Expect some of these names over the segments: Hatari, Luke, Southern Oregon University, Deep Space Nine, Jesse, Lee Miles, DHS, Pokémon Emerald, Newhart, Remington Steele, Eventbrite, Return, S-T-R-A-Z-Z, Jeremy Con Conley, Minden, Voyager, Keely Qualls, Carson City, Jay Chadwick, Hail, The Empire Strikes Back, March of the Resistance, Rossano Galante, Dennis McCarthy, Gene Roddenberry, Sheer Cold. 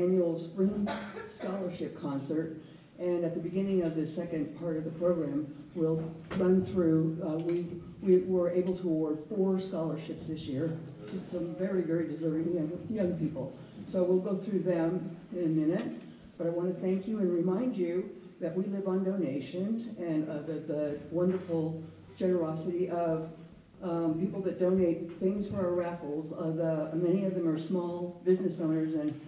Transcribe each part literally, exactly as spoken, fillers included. annual spring scholarship concert. And at the beginning of the second part of the program, we'll run through, uh, we, we were able to award four scholarships this year to some very, very deserving young, young people. So we'll go through them in a minute. But I want to thank you and remind you that we live on donations and uh, the, the wonderful generosity of um, people that donate things for our raffles. Uh, the, many of them are small business owners, and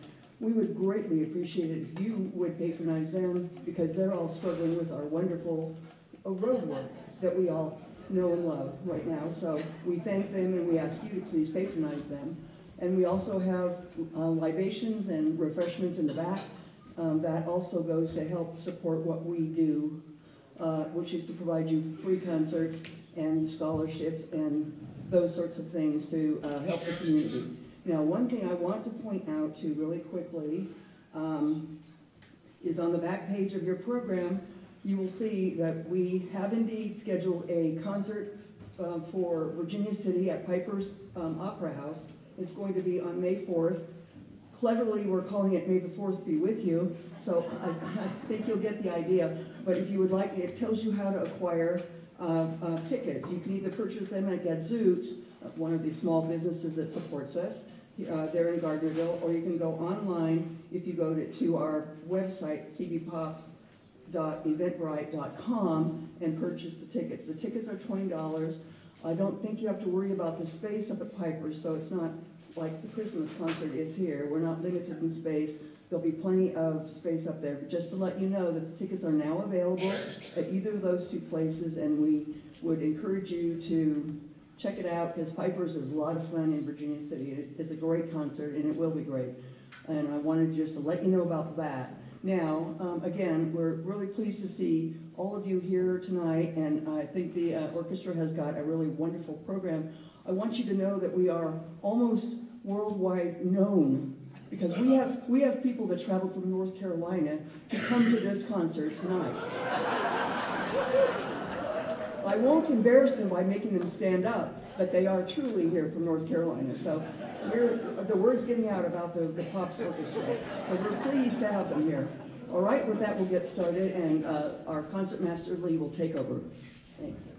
we would greatly appreciate it if you would patronize them, because they're all struggling with our wonderful road work that we all know and love right now. So we thank them and we ask you to please patronize them. And we also have uh, libations and refreshments in the back. Um, that also goes to help support what we do, uh, which is to provide you free concerts and scholarships and those sorts of things to uh, help the community. Now, one thing I want to point out to really quickly um, is on the back page of your program, you will see that we have indeed scheduled a concert uh, for Virginia City at Piper's um, Opera House. It's going to be on May fourth. Cleverly, we're calling it May the fourth be with you, so I, I think you'll get the idea. But if you would like, it tells you how to acquire uh, uh, tickets. You can either purchase them at Gadzoot, one of the small businesses that supports us. Uh, they're in Gardnerville, or you can go online if you go to, to our website, c b pops dot eventbrite dot com, and purchase the tickets. The tickets are twenty dollars. I don't think you have to worry about the space up at Piper's, so it's not like the Christmas concert is here. We're not limited in space. There'll be plenty of space up there. But just to let you know that the tickets are now available at either of those two places, and we would encourage you to check it out, because Piper's is a lot of fun in Virginia City. It's a great concert, and it will be great. And I wanted just to let you know about that. Now, um, again, we're really pleased to see all of you here tonight, and I think the uh, orchestra has got a really wonderful program. I want you to know that we are almost worldwide known, because we have, we have people that traveled from North Carolina to come to this concert tonight. I won't embarrass them by making them stand up, but they are truly here from North Carolina. So we're, the word's getting out about the, the Pops Orchestra. So we're pleased to have them here. All right, with that, we'll get started, and uh, our concertmaster, Lee, will take over. Thanks. Thank you.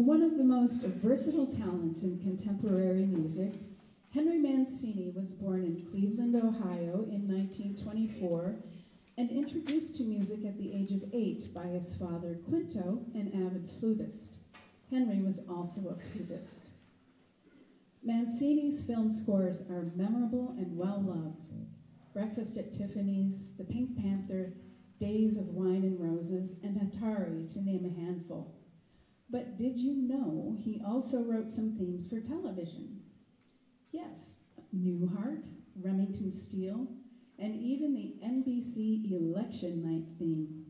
One of the most versatile talents in contemporary music, Henry Mancini was born in Cleveland, Ohio in nineteen twenty-four and introduced to music at the age of eight by his father, Quinto, an avid flutist. Henry was also a flutist. Mancini's film scores are memorable and well-loved. Breakfast at Tiffany's, The Pink Panther, Days of Wine and Roses, and Hatari, to name a handful. But did you know he also wrote some themes for television? Yes, Newhart, Remington Steele, and even the N B C election night theme.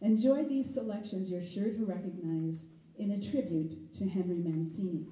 Enjoy these selections you're sure to recognize in a tribute to Henry Mancini.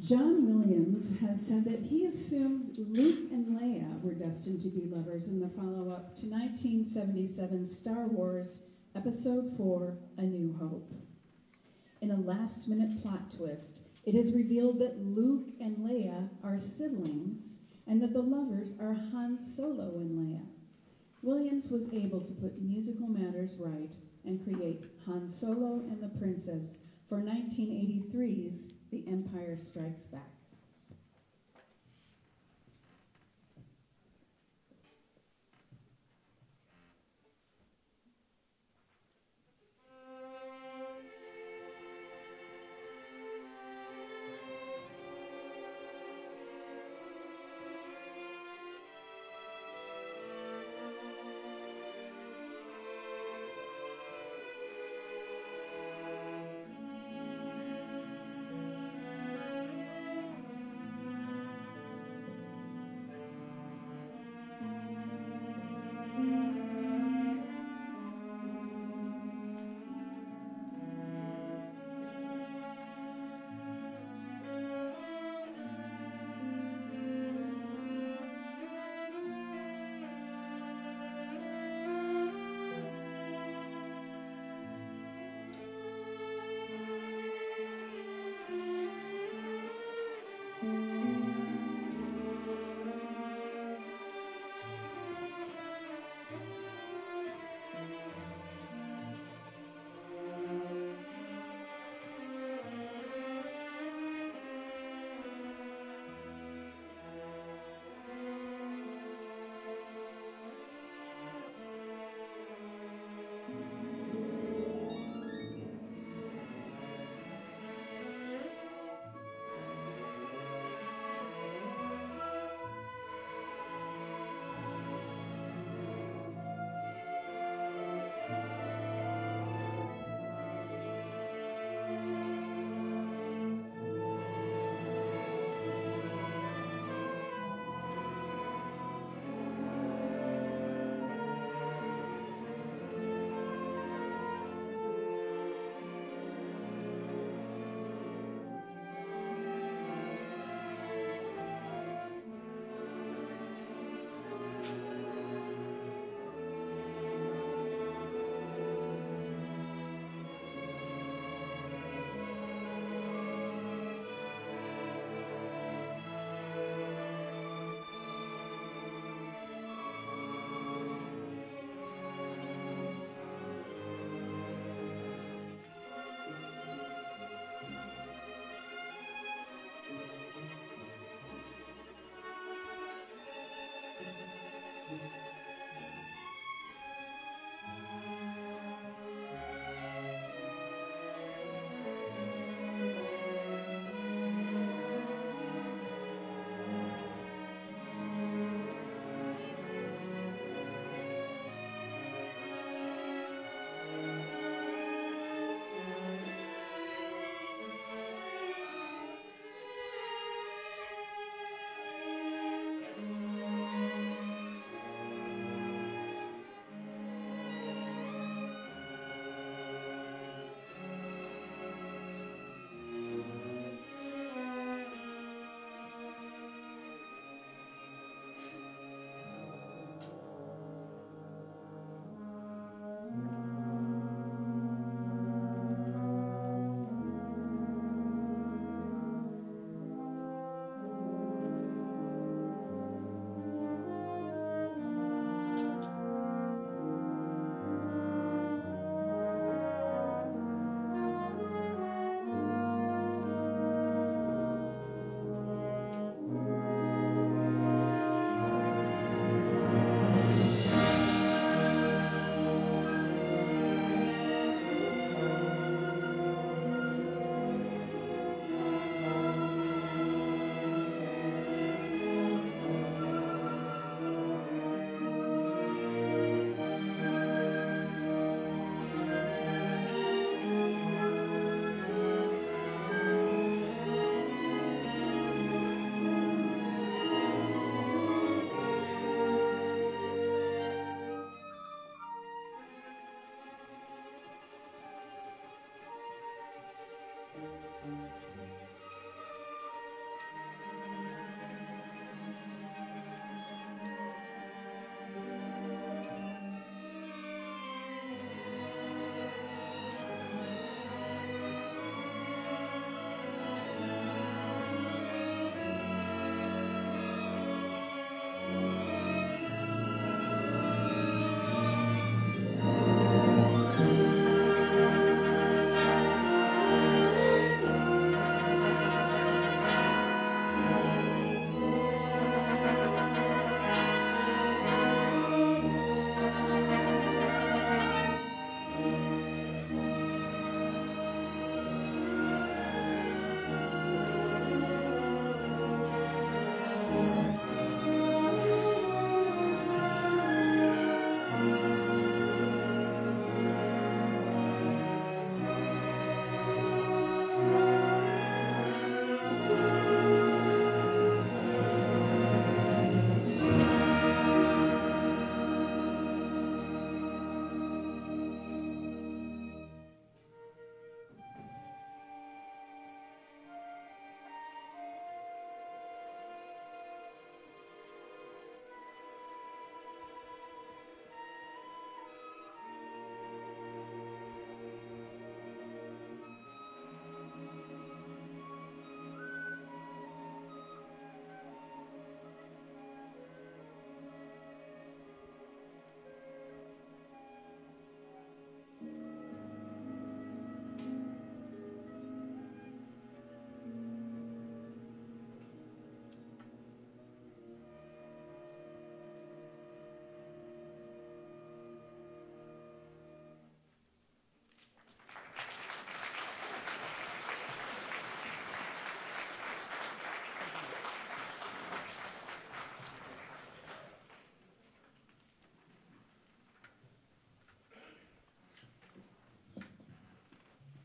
John Williams has said that he assumed Luke and Leia were destined to be lovers in the follow-up to nineteen seventy-seven Star Wars Episode four, A New Hope. In a last-minute plot twist, it is revealed that Luke and Leia are siblings and that the lovers are Han Solo and Leia. Williams was able to put musical matters right and create Han Solo and the Princess for nineteen eighty-three's The Empire Strikes Back.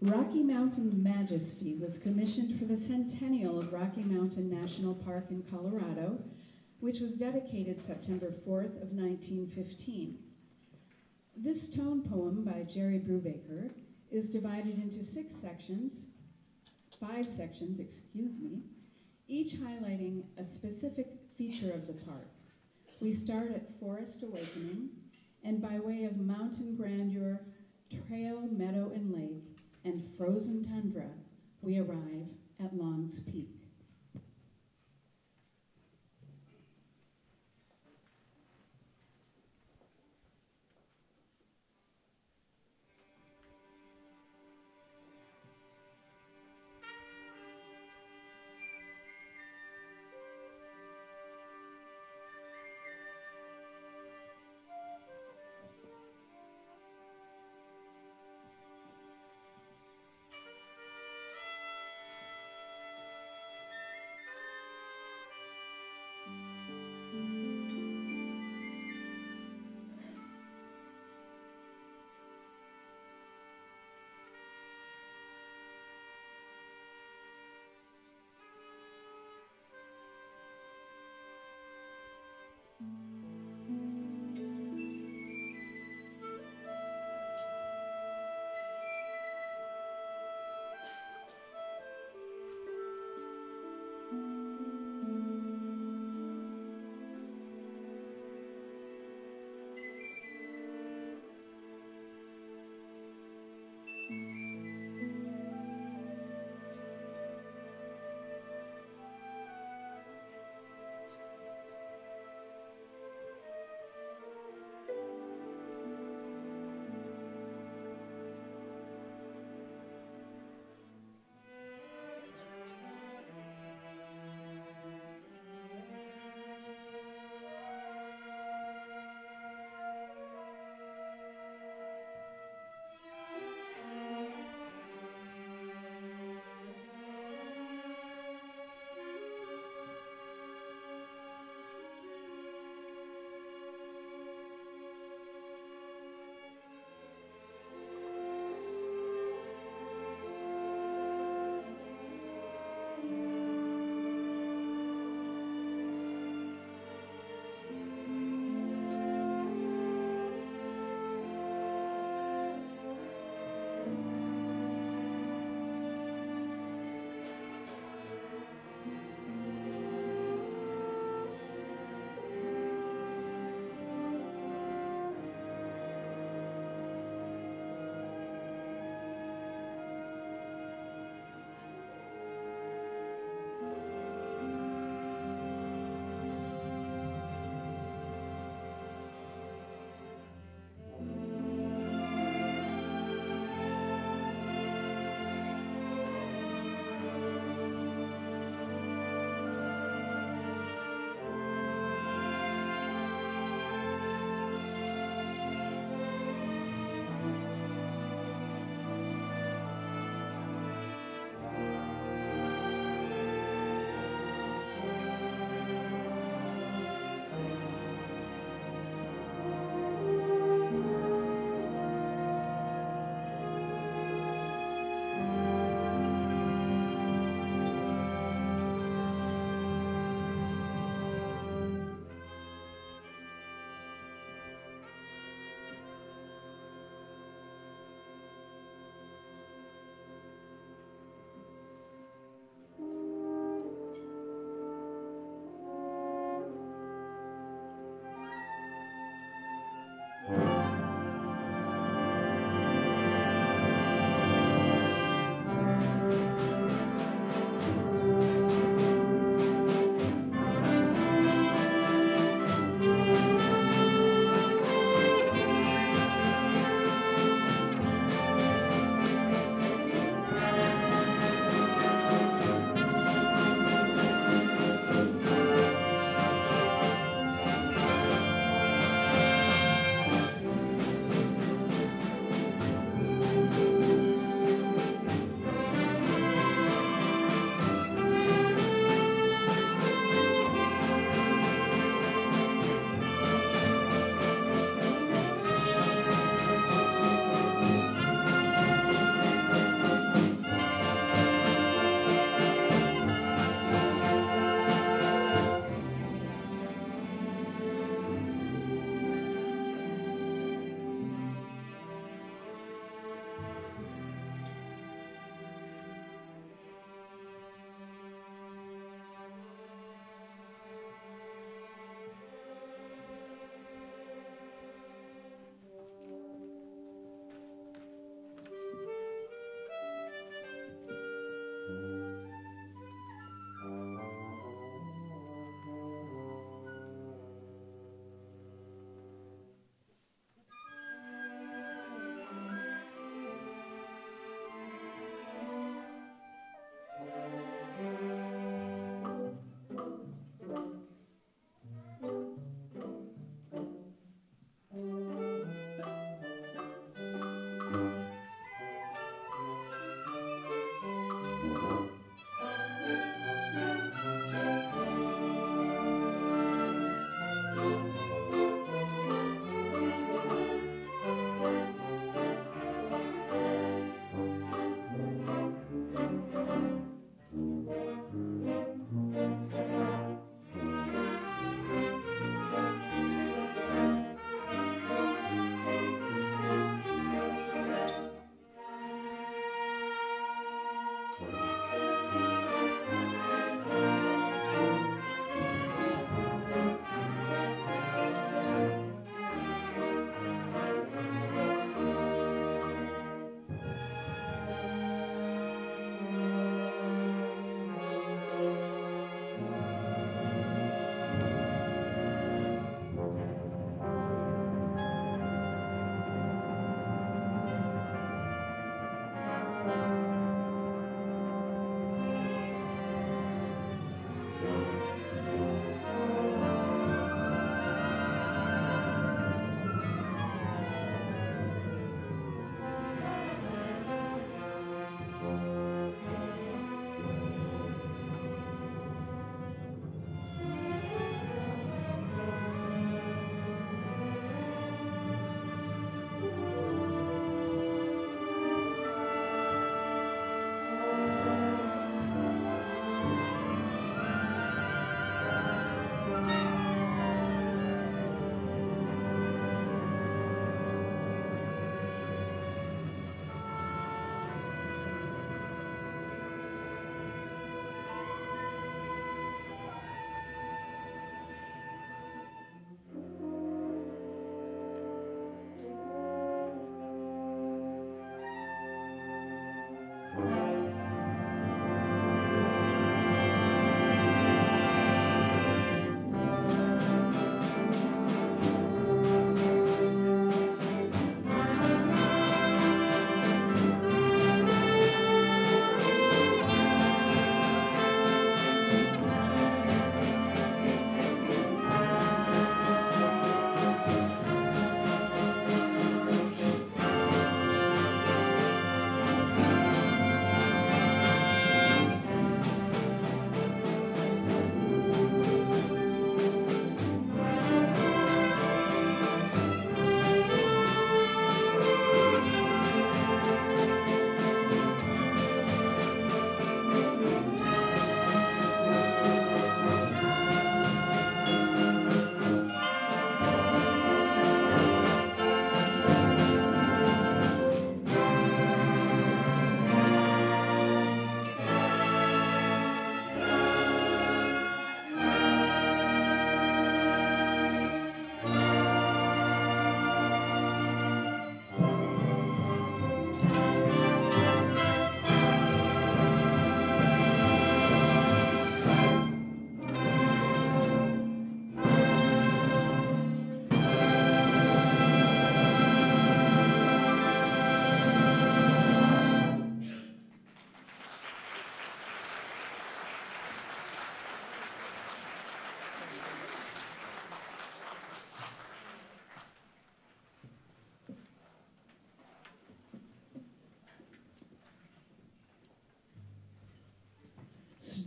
Rocky Mountain Majesty was commissioned for the centennial of Rocky Mountain National Park in Colorado, which was dedicated September fourth of nineteen fifteen. This tone poem by Jerry Brubaker is divided into six sections, five sections, excuse me, each highlighting a specific feature of the park. We start at Forest Awakening, and by way of mountain grandeur, trail, meadow, and lake, and frozen tundra, we arrive at Long's Peak.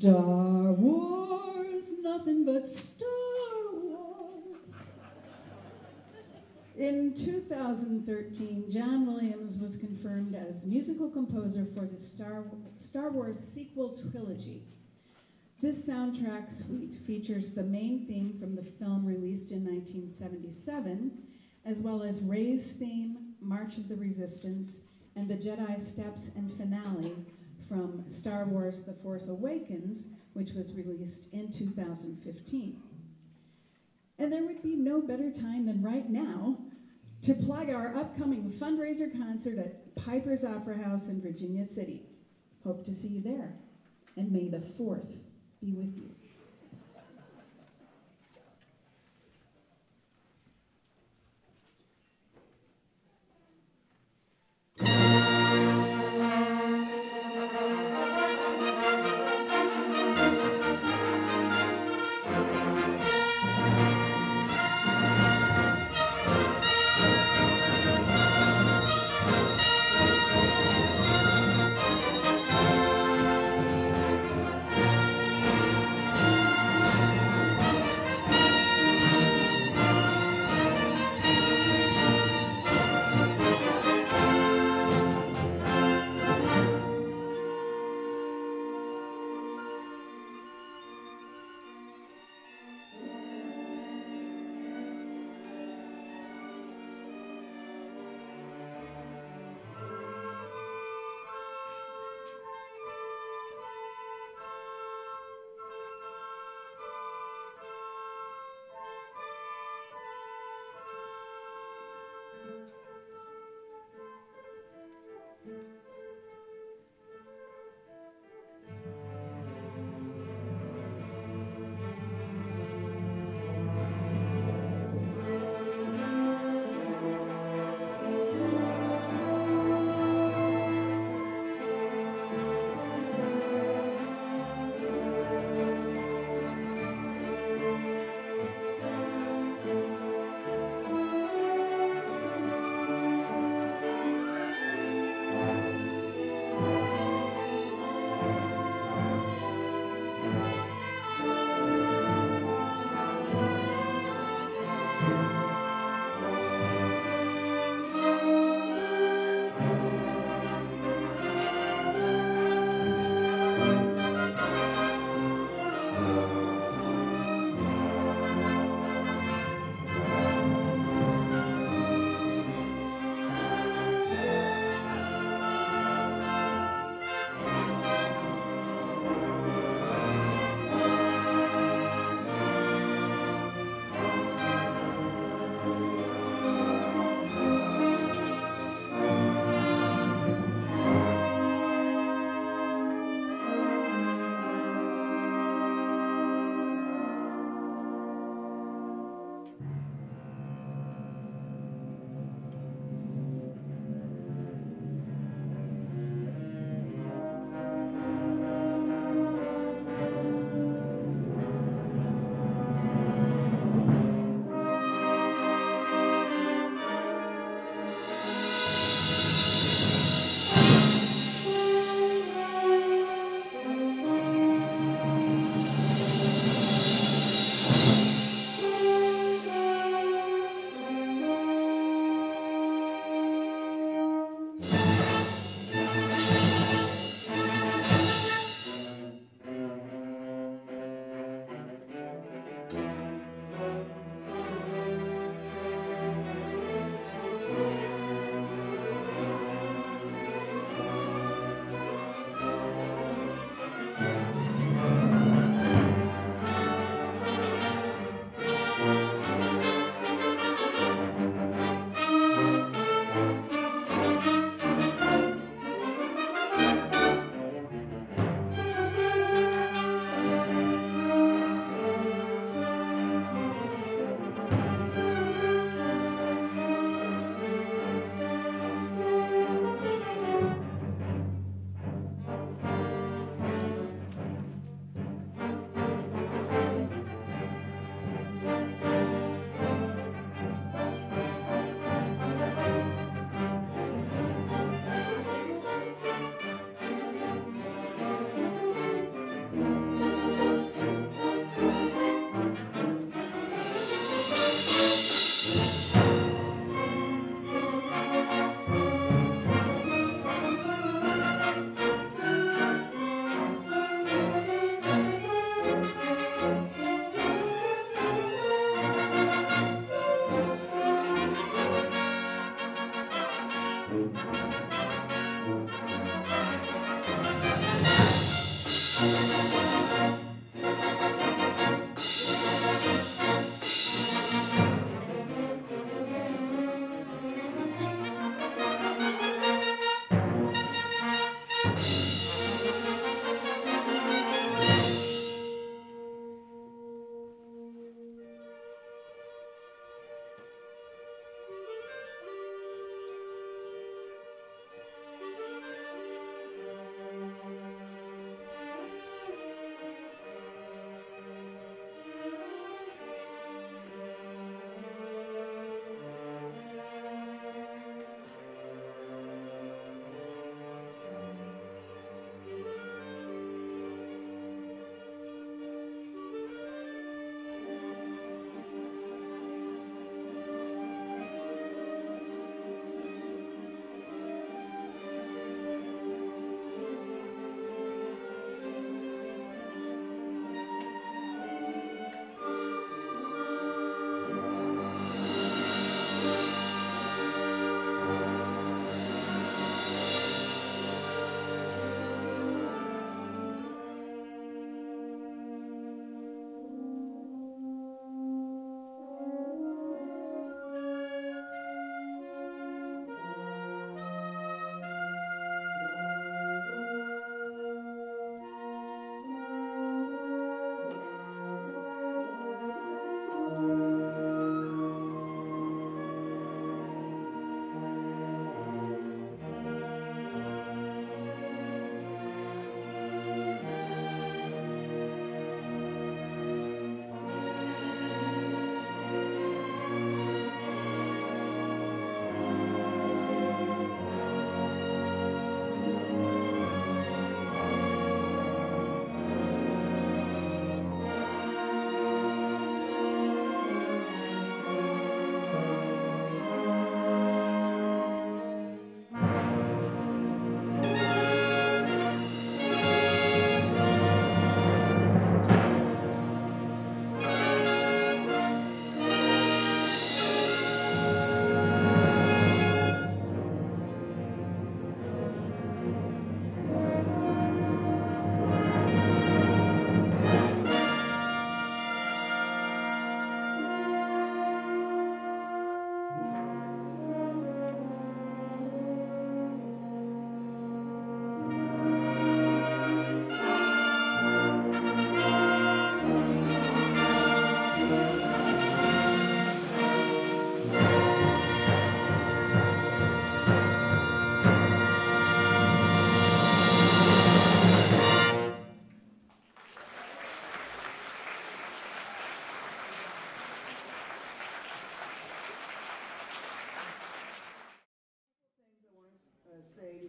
Star Wars, nothing but Star Wars. In two thousand thirteen, John Williams was confirmed as musical composer for the Star, Star Wars sequel trilogy. This soundtrack suite features the main theme from the film released in nineteen seventy-seven, as well as Rey's theme, March of the Resistance, and the Jedi Steps and Finale from Star Wars: The Force Awakens, which was released in two thousand fifteen. And there would be no better time than right now to plug our upcoming fundraiser concert at Piper's Opera House in Virginia City. Hope to see you there, and may the fourth be with you.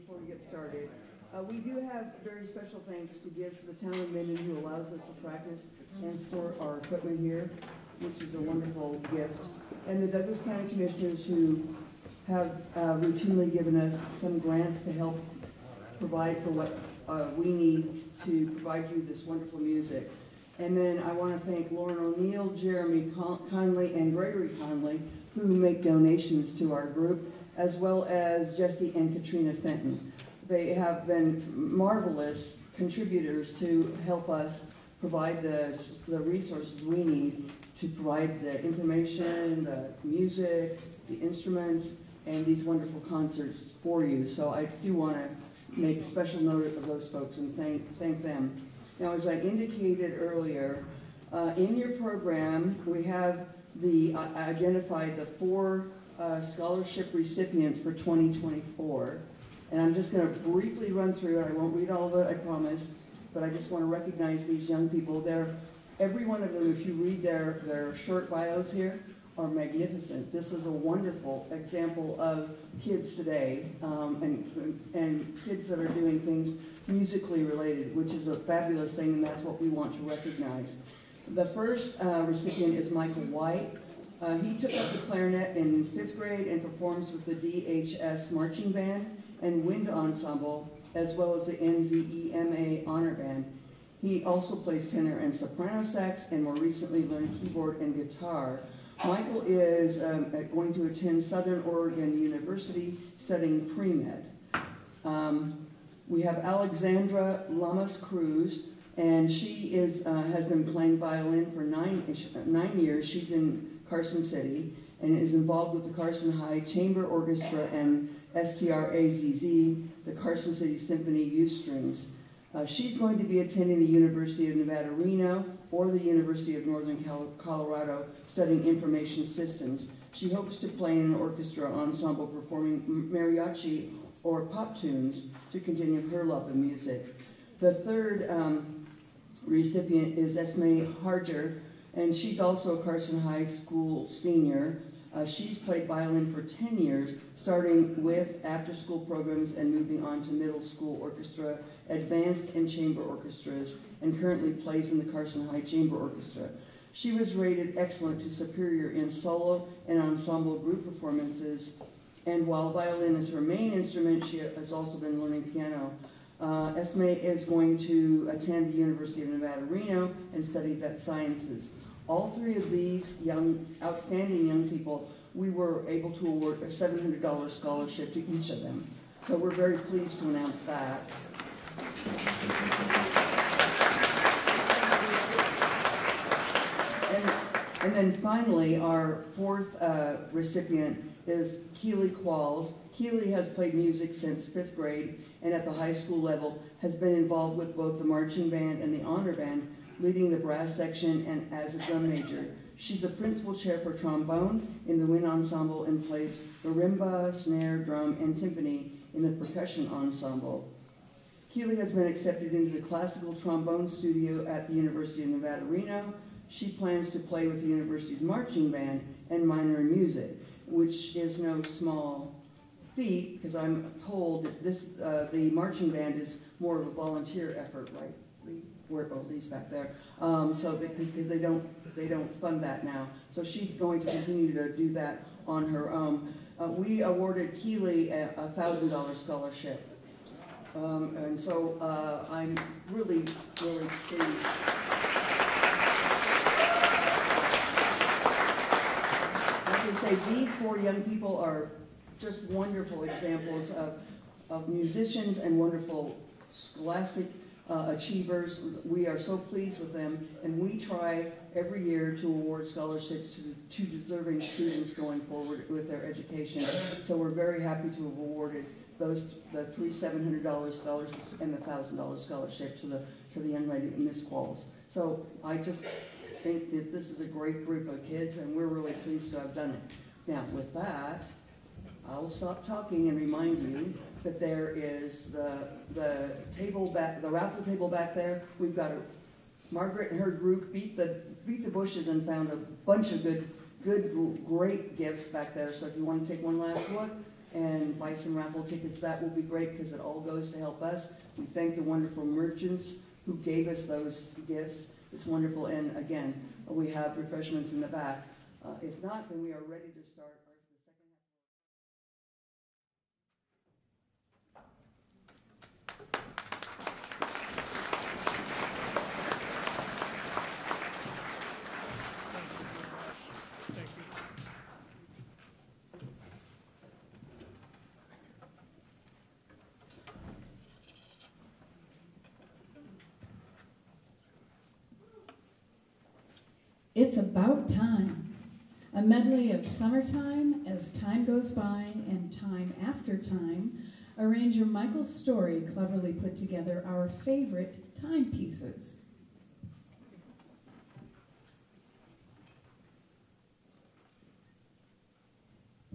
before we get started. Uh, we do have very special thanks to give to the town of Minden who allows us to practice and store our equipment here, which is a wonderful gift. And the Douglas County Commissioners who have uh, routinely given us some grants to help provide for what uh, we need to provide you this wonderful music. And then I want to thank Lauren O'Neill, Jeremy Con Conley, and Gregory Conley, who make donations to our group, as well as Jesse and Katrina Fenton. They have been marvelous contributors to help us provide the, the resources we need to provide the information, the music, the instruments, and these wonderful concerts for you. So I do want to make special note of those folks and thank, thank them. Now, as I indicated earlier, uh, in your program, we have the uh, identified the four uh, scholarship recipients for twenty twenty-four. And I'm just going to briefly run through it. I won't read all of it, I promise. But I just want to recognize these young people. They're, every one of them, if you read their, their short bios here, are magnificent. This is a wonderful example of kids today um, and, and kids that are doing things musically related, which is a fabulous thing, and that's what we want to recognize. The first uh, recipient is Michael White. Uh, he took up the clarinet in fifth grade and performs with the D H S Marching Band and Wind Ensemble, as well as the N Z E M A Honor Band. He also plays tenor and soprano sax, and more recently learned keyboard and guitar. Michael is um, going to attend Southern Oregon University, studying pre-med. Um, we have Alexandra Lamas Cruz, and she is, uh, has been playing violin for nine, nine years. She's in Carson City and is involved with the Carson High Chamber Orchestra and S T R A Z Z, the Carson City Symphony Youth Strings. Uh, she's going to be attending the University of Nevada, Reno, or the University of Northern Colorado, studying information systems. She hopes to play in an orchestra ensemble performing mariachi or pop tunes to continue her love of music. The third um, recipient is Esme Harger, and she's also a Carson High School senior. Uh, she's played violin for ten years, starting with after-school programs and moving on to middle school orchestra, advanced and chamber orchestras, and currently plays in the Carson High Chamber Orchestra. She was rated excellent to superior in solo and ensemble group performances, and while violin is her main instrument, she has also been learning piano. Uh, Esme is going to attend the University of Nevada, Reno, and study vet sciences. All three of these young, outstanding young people, we were able to award a seven hundred dollar scholarship to each of them. So we're very pleased to announce that. And, and then finally, our fourth uh, recipient is Keely Qualls. Keely has played music since fifth grade and at the high school level has been involved with both the marching band and the honor band, leading the brass section and as a drum major. She's a principal chair for trombone in the wind ensemble and plays marimba, snare, drum, and timpani in the percussion ensemble. Keely has been accepted into the classical trombone studio at the University of Nevada, Reno. She plans to play with the university's marching band and minor in music, which is no small feat, because I'm told that this, uh, the marching band is more of a volunteer effort, right? Or at least back there, um, so they, because they don't they don't fund that now. So she's going to continue to do that on her own. Uh, we awarded Keely a, a thousand dollar scholarship, um, and so uh, I'm really really pleased. I can say these four young people are just wonderful examples of of musicians and wonderful scholastic Uh, achievers. We are so pleased with them, and we try every year to award scholarships to, to deserving students going forward with their education. So we're very happy to have awarded those the three seven hundred dollar scholarships and the one thousand dollar scholarship to the, to the young lady, Miz Qualls. So I just think that this is a great group of kids, and we're really pleased to have done it. Now, with that, I'll stop talking and remind you that there is the the table back, the raffle table back there. We've got a, Margaret and her group beat the beat the bushes and found a bunch of good, good, great gifts back there. So if you want to take one last look, and buy some raffle tickets. That will be great because it all goes to help us. We thank the wonderful merchants who gave us those gifts. It's wonderful, and again, we have refreshments in the back. Uh, if not, then we are ready to start our It's about time. A medley of summertime, as time goes by, and time after time. Arranger Michael Story cleverly put together our favorite timepieces.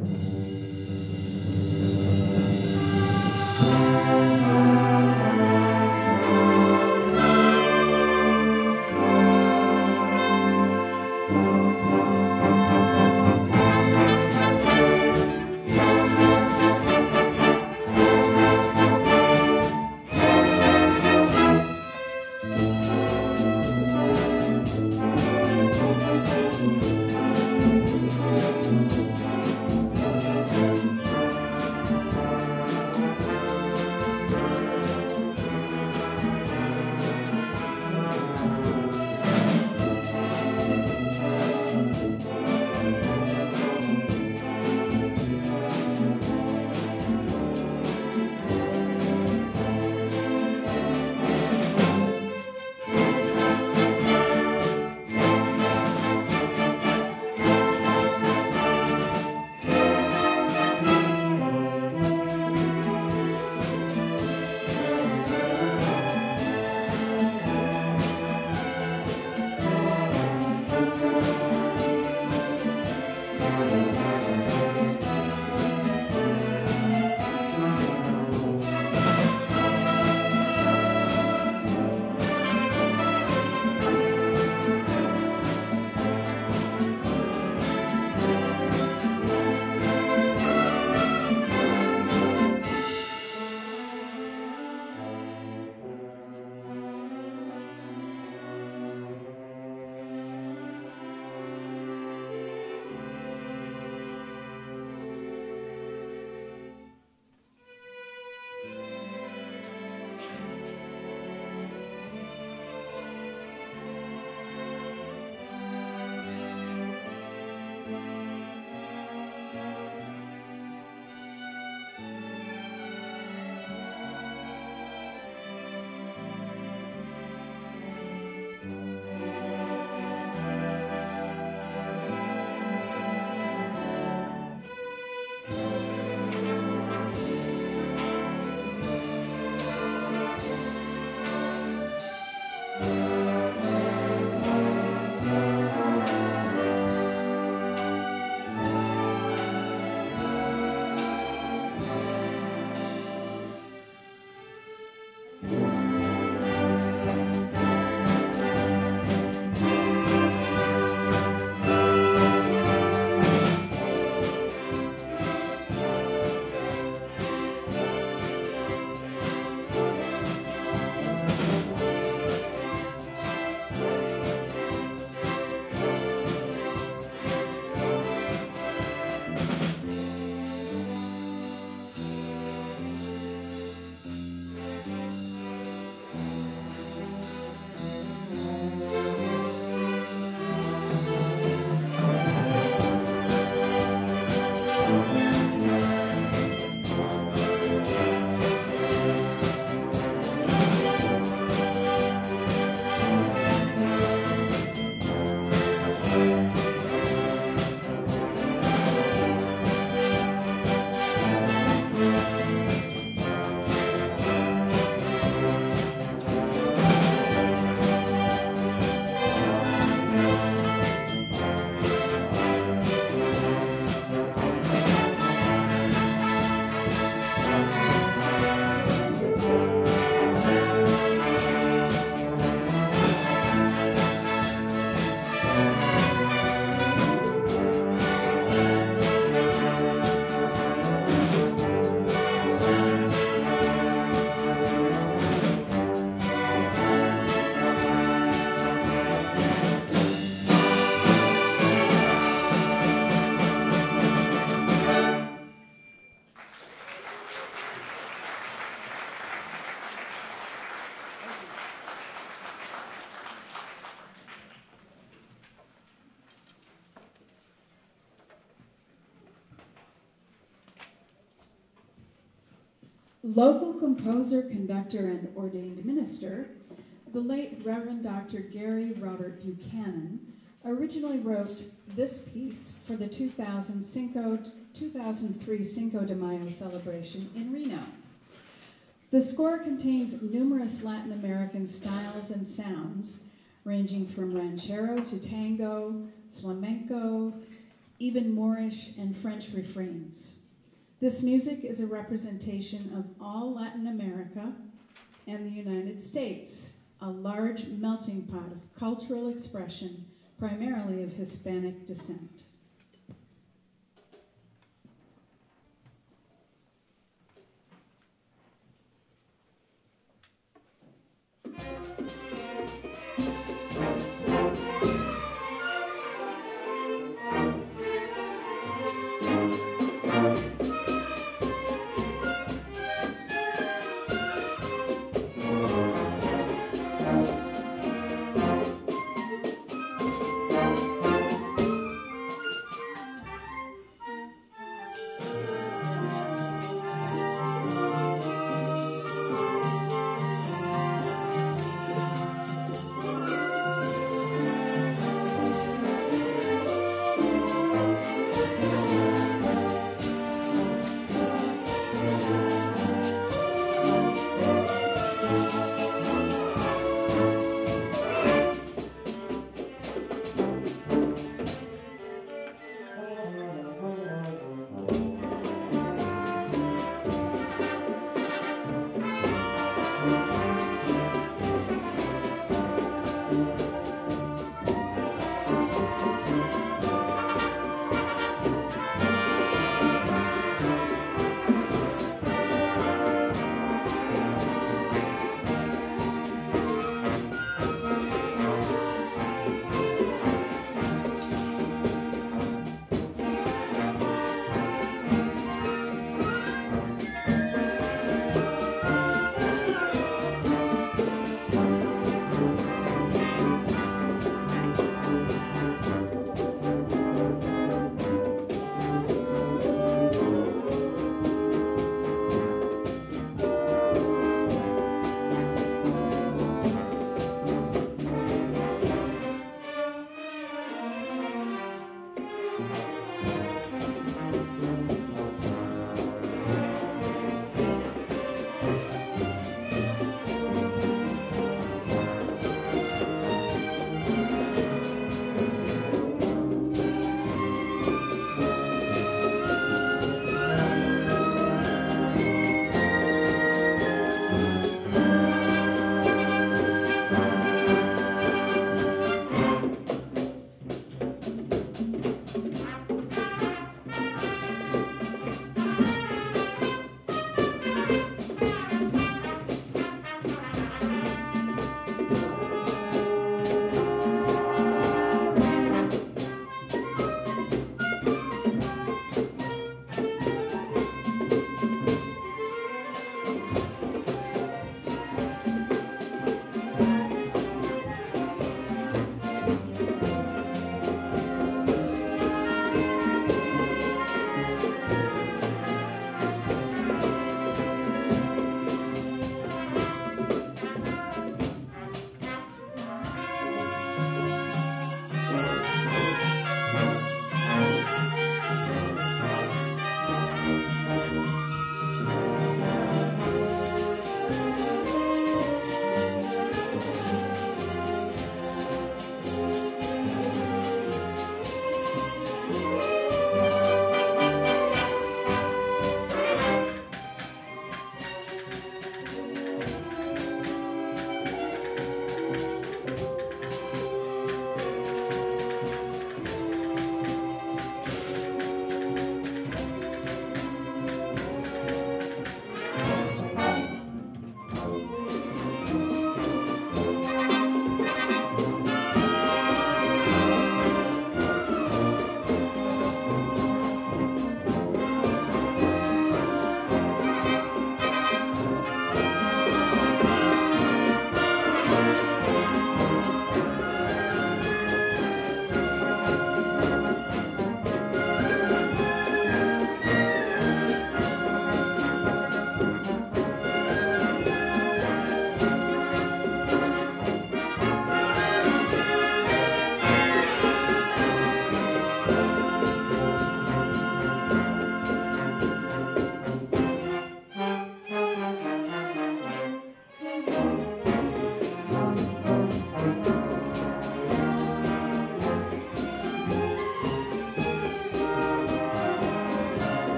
Thank you. Local composer, conductor, and ordained minister, the late Reverend Doctor Gary Robert Buchanan originally wrote this piece for the two thousand Cinco, two thousand three Cinco de Mayo celebration in Reno. The score contains numerous Latin American styles and sounds, ranging from ranchero to tango, flamenco, even Moorish and French refrains. This music is a representation of all Latin America and the United States, a large melting pot of cultural expression, primarily of Hispanic descent.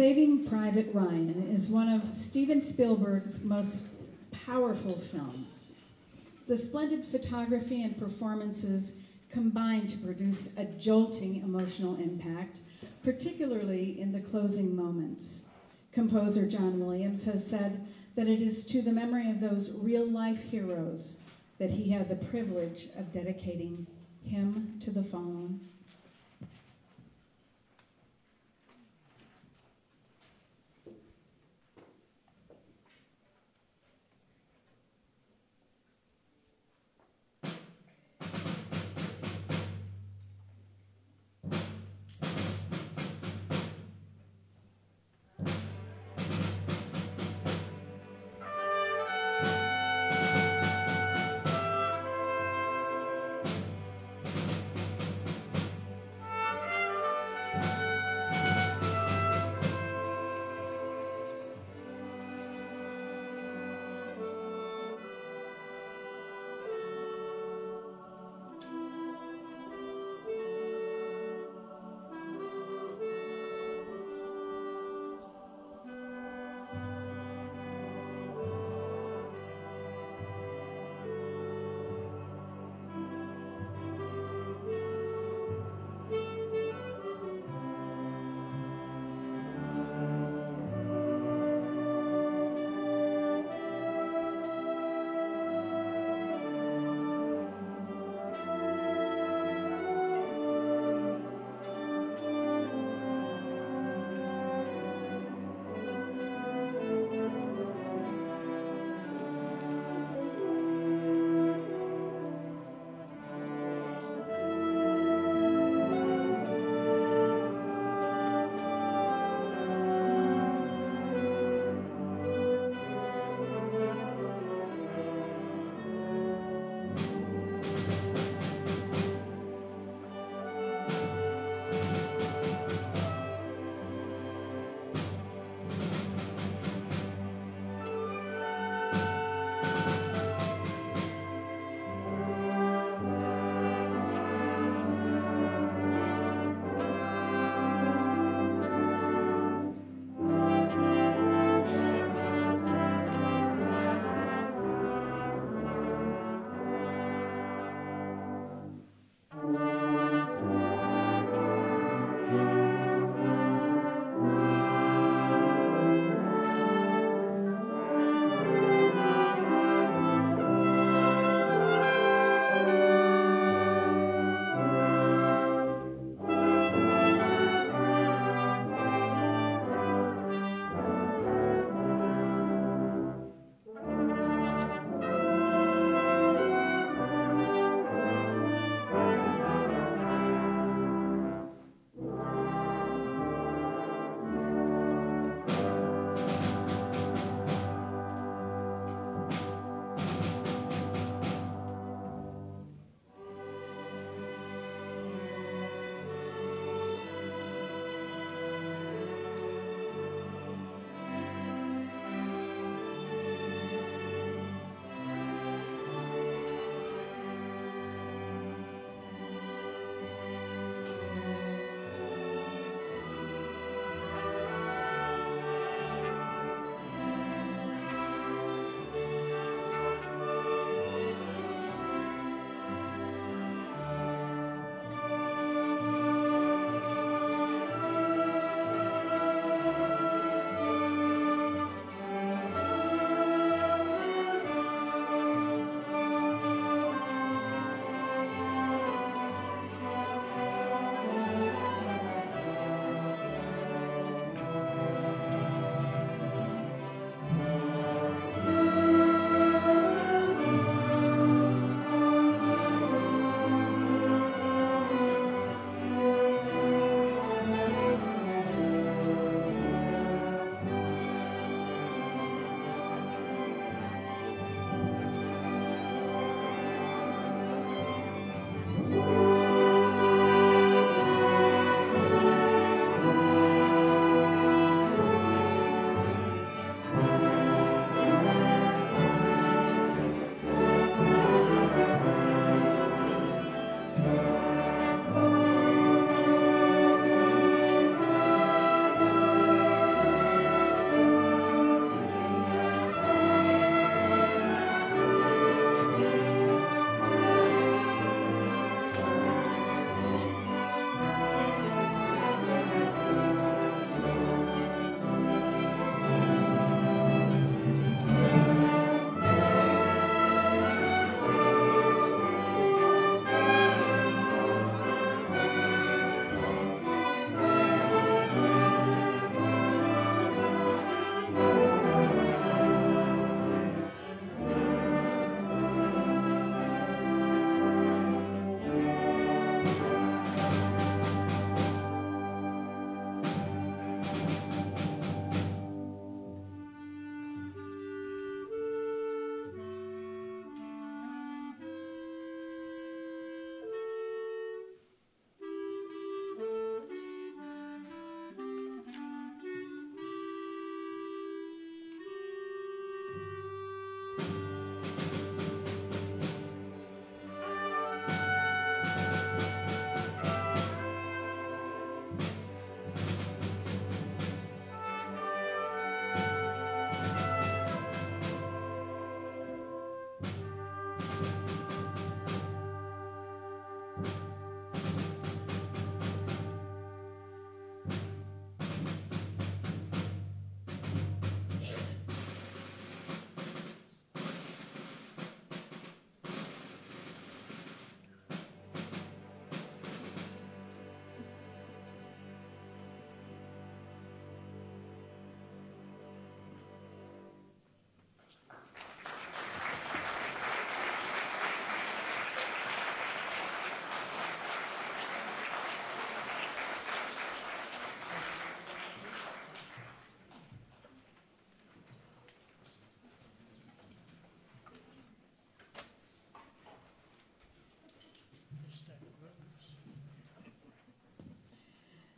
Saving Private Ryan is one of Steven Spielberg's most powerful films. The splendid photography and performances combine to produce a jolting emotional impact, particularly in the closing moments. Composer John Williams has said that it is to the memory of those real-life heroes that he had the privilege of dedicating Hymn to the Fallen.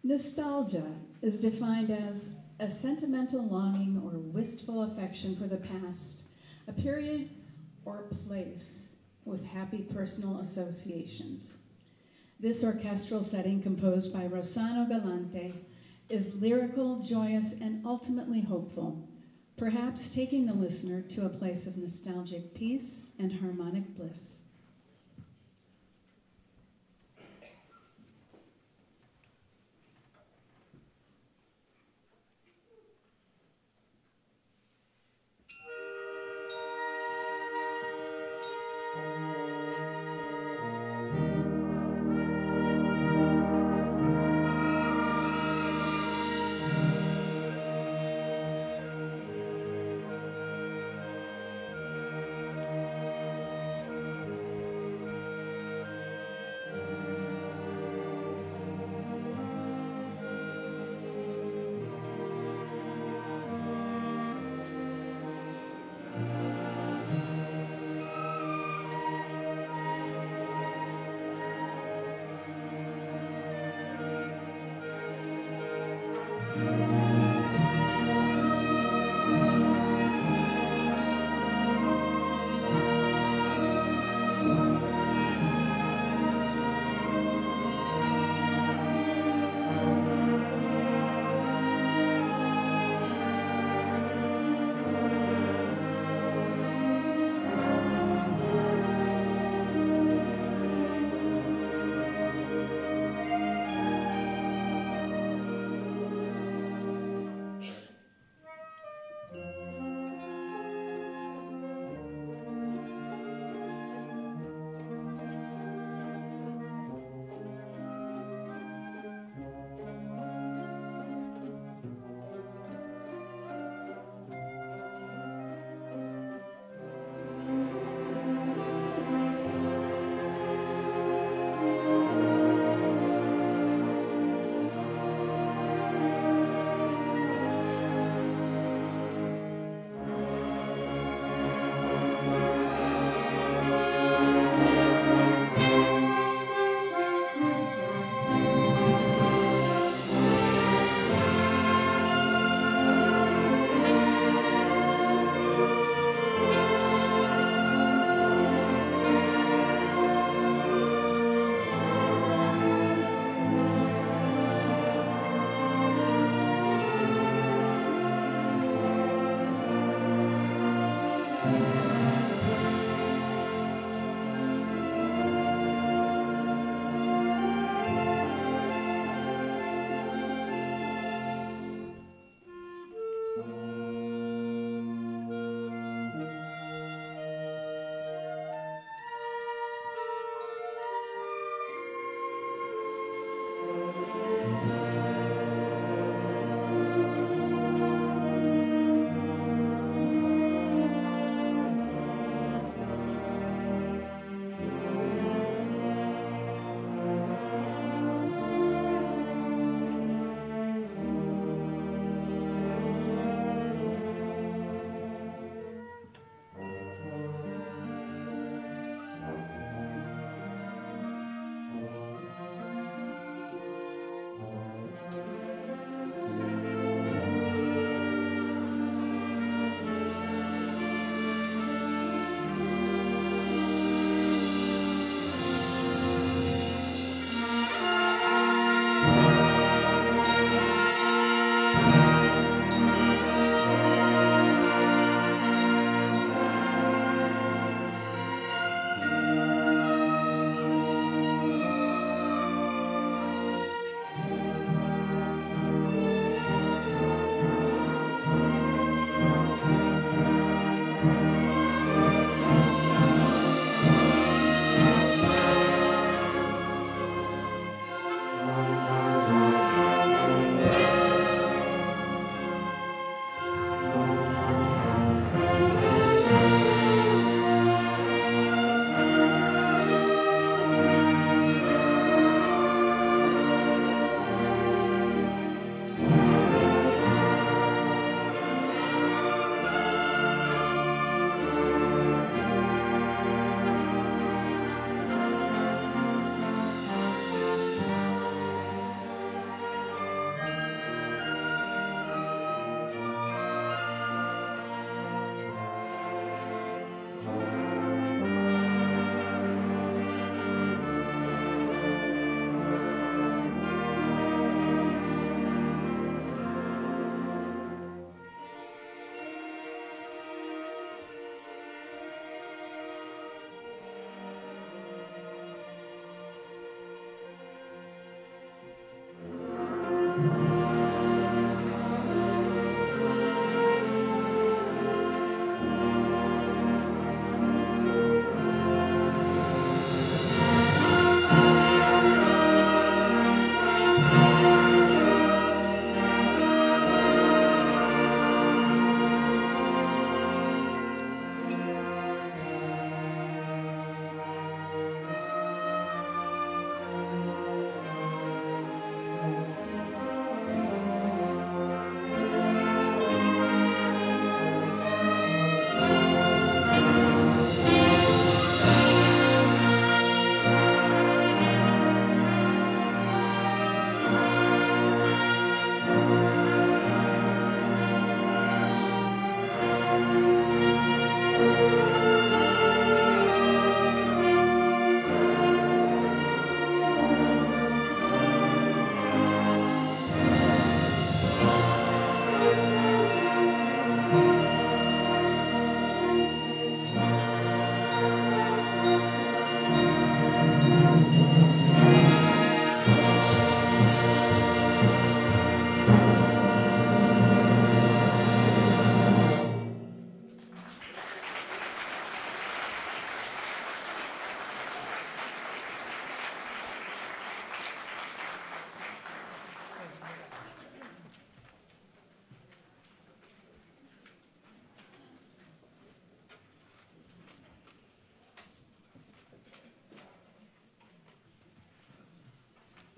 Nostalgia is defined as a sentimental longing or wistful affection for the past, a period or place with happy personal associations. This orchestral setting, composed by Rossano Galante, is lyrical, joyous, and ultimately hopeful, perhaps taking the listener to a place of nostalgic peace and harmonic bliss.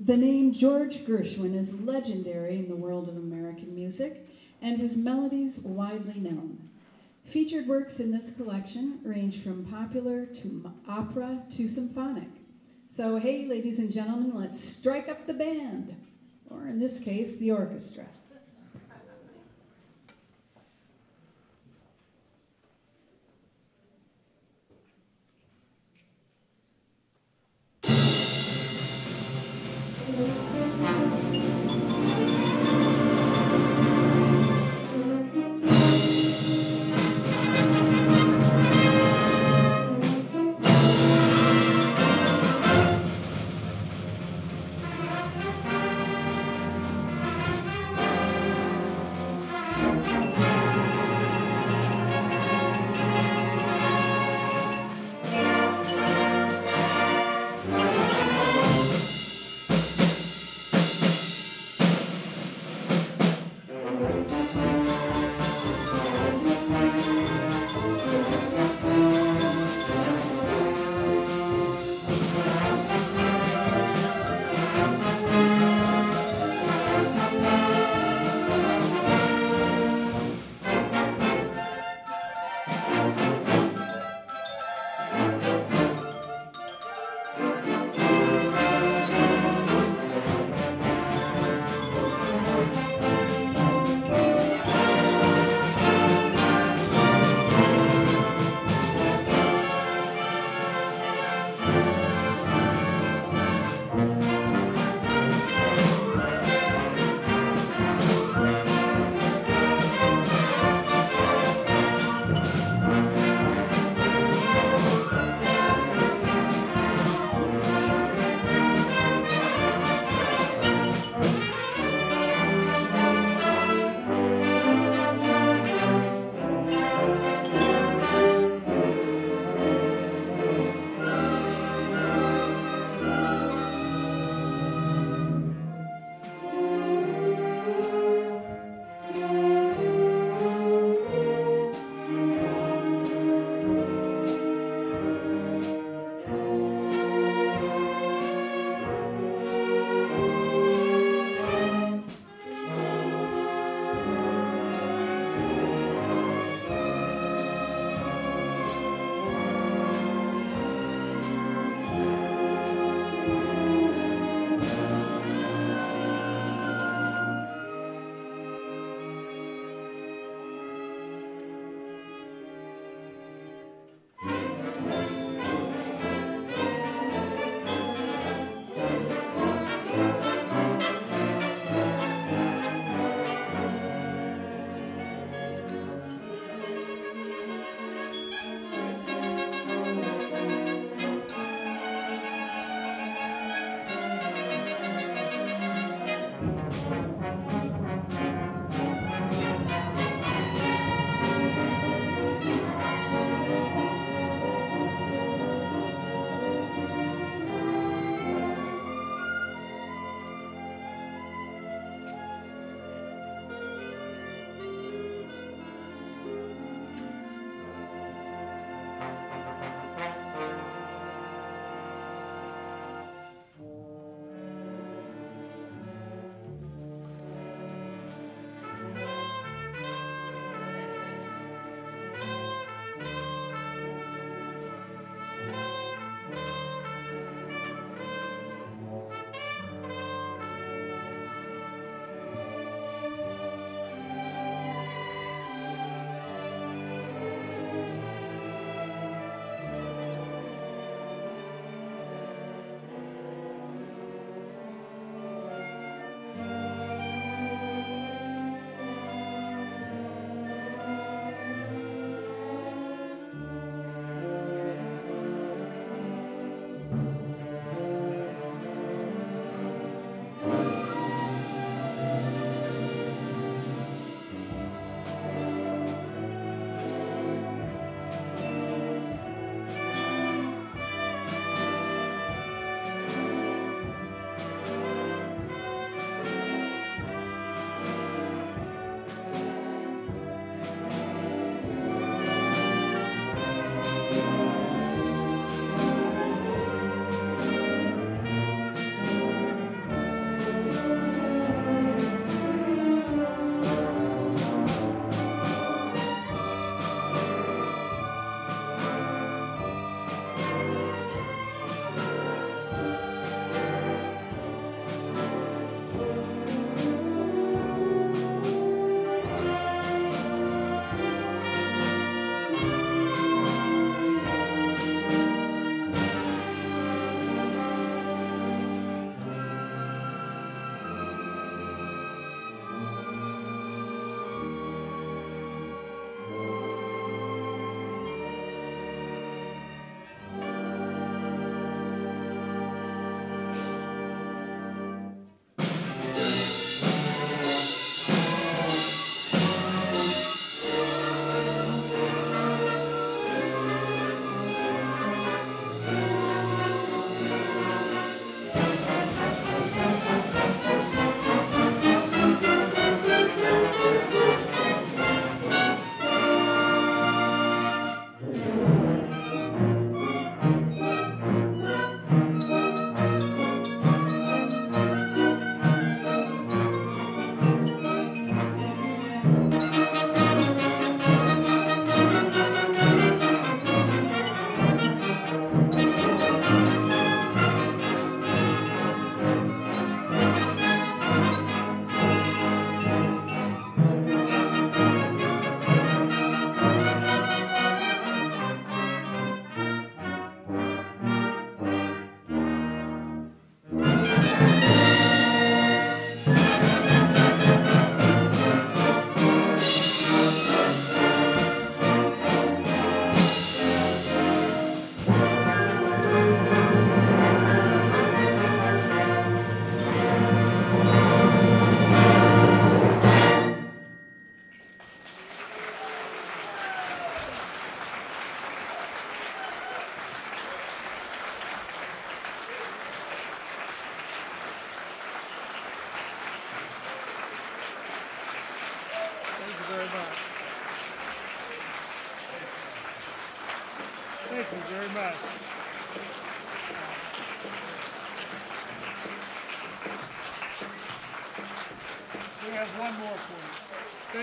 The name George Gershwin is legendary in the world of American music, and his melodies widely known. Featured works in this collection range from popular to opera to symphonic. So hey, ladies and gentlemen, let's strike up the band, or in this case, the orchestra.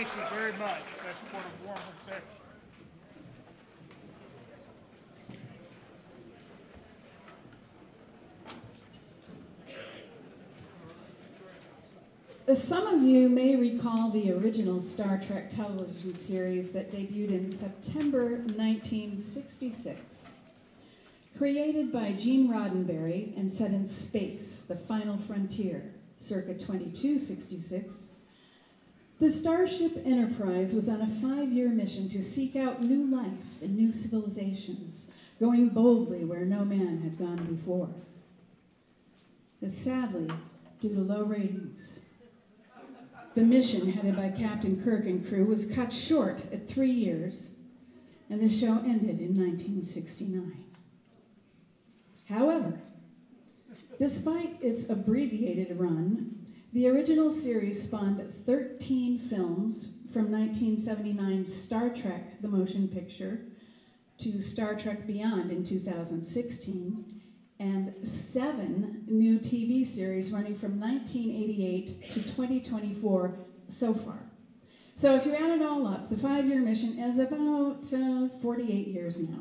Thank you very much. That's what a warm reception. As some of you may recall the original Star Trek television series that debuted in September nineteen sixty-six. Created by Gene Roddenberry and set in space, the final frontier, circa twenty-two sixty-six, the Starship Enterprise was on a five-year mission to seek out new life and new civilizations, going boldly where no man had gone before. But sadly, due to low ratings, the mission, headed by Captain Kirk and crew, was cut short at three years, and the show ended in nineteen sixty-nine. However, despite its abbreviated run, the original series spawned thirteen films, from nineteen seventy-nine's Star Trek: The Motion Picture to Star Trek Beyond in two thousand sixteen, and seven new T V series running from nineteen eighty-eight to twenty twenty-four so far. So if you add it all up, the five-year mission is about uh, forty-eight years now.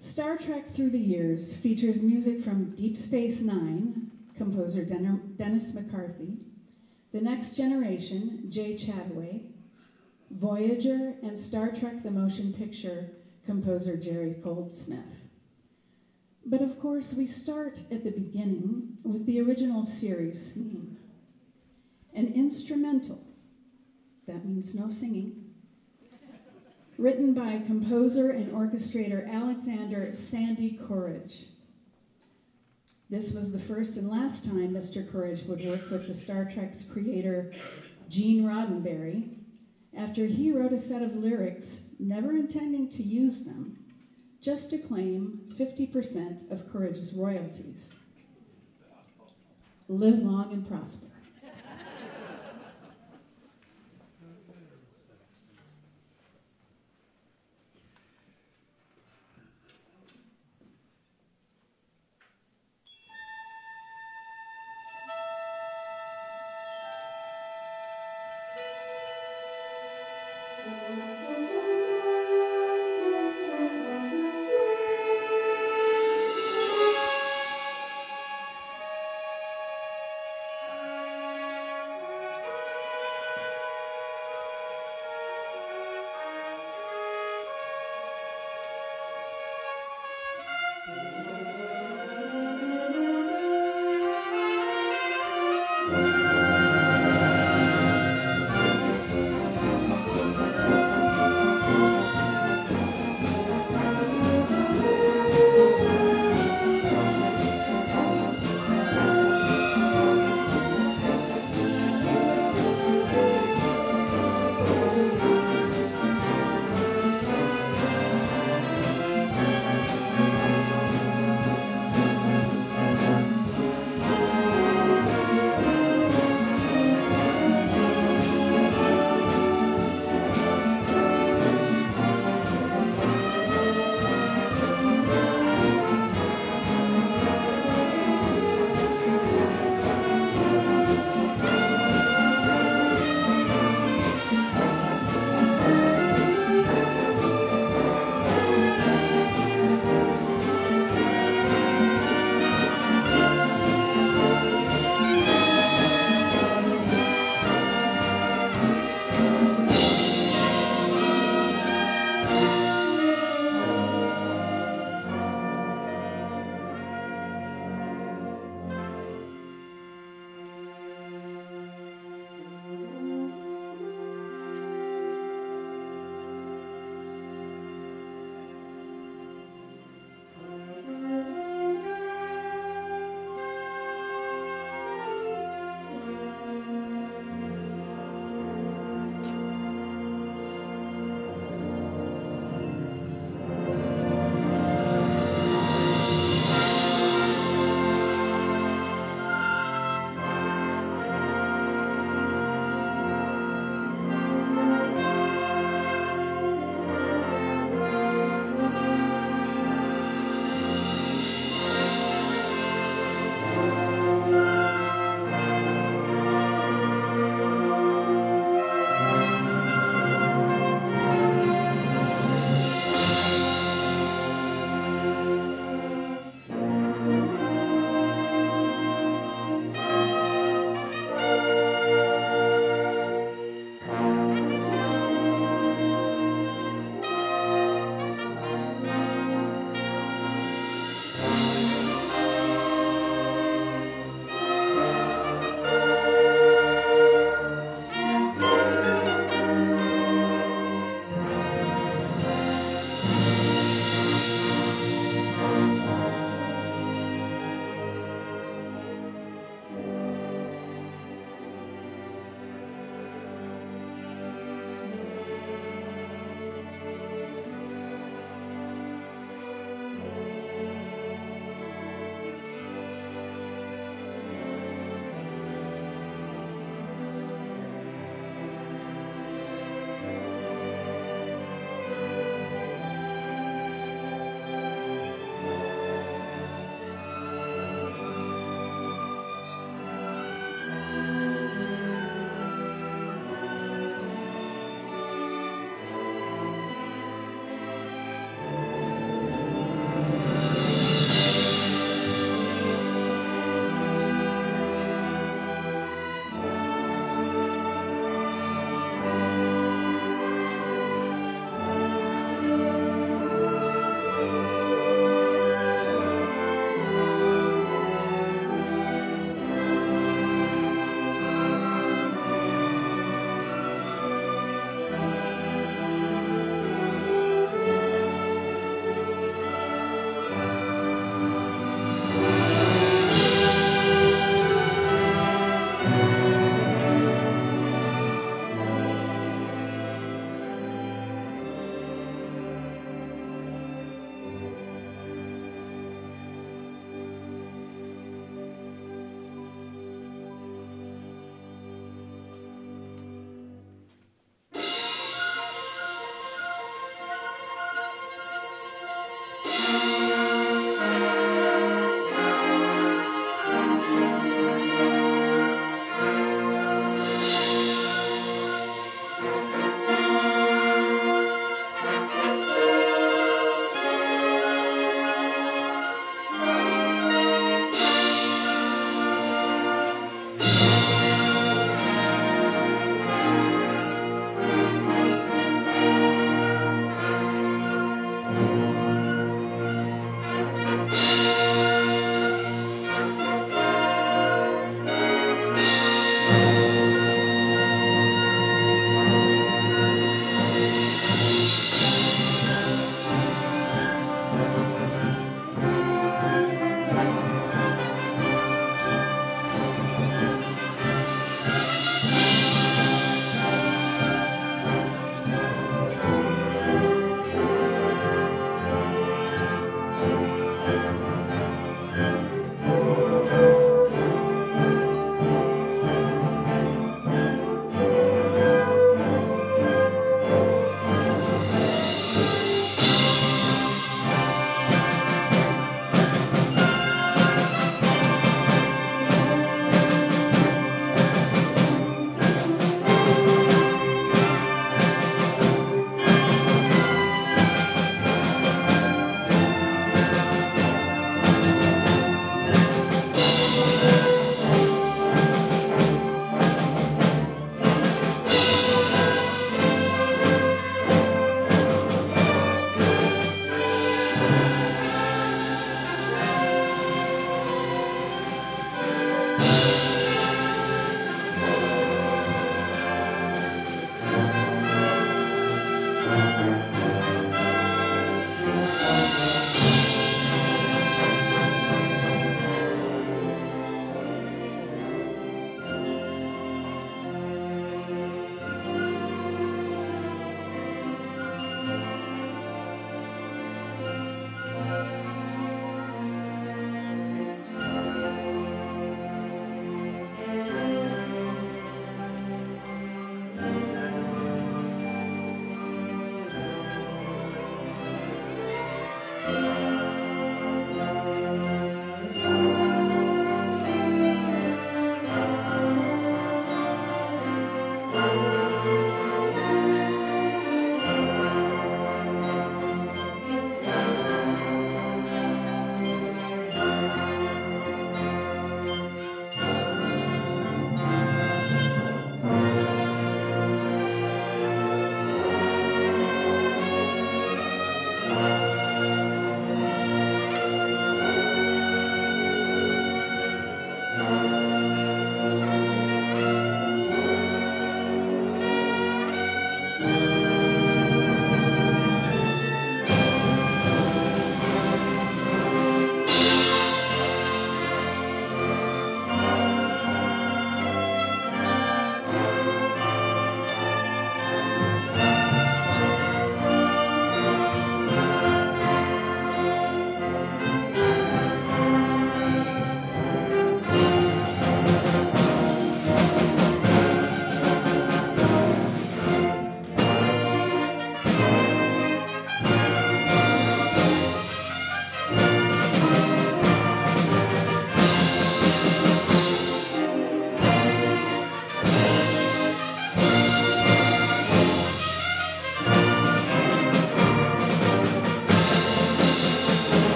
Star Trek Through the Years features music from Deep Space Nine, composer Den Dennis McCarthy, The Next Generation, Jay Chadwick, Voyager, and Star Trek The Motion Picture, composer Jerry Goldsmith. But of course, we start at the beginning with the original series theme, an instrumental, that means no singing, written by composer and orchestrator Alexander Sandy Courage. This was the first and last time Mister Courage would work with the Star Trek's creator, Gene Roddenberry, after he wrote a set of lyrics, never intending to use them, just to claim fifty percent of Courage's royalties. Live long and prosper.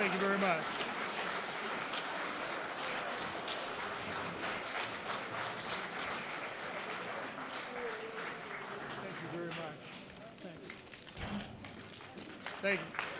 Thank you very much. Thank you very much. Thanks. Thank you.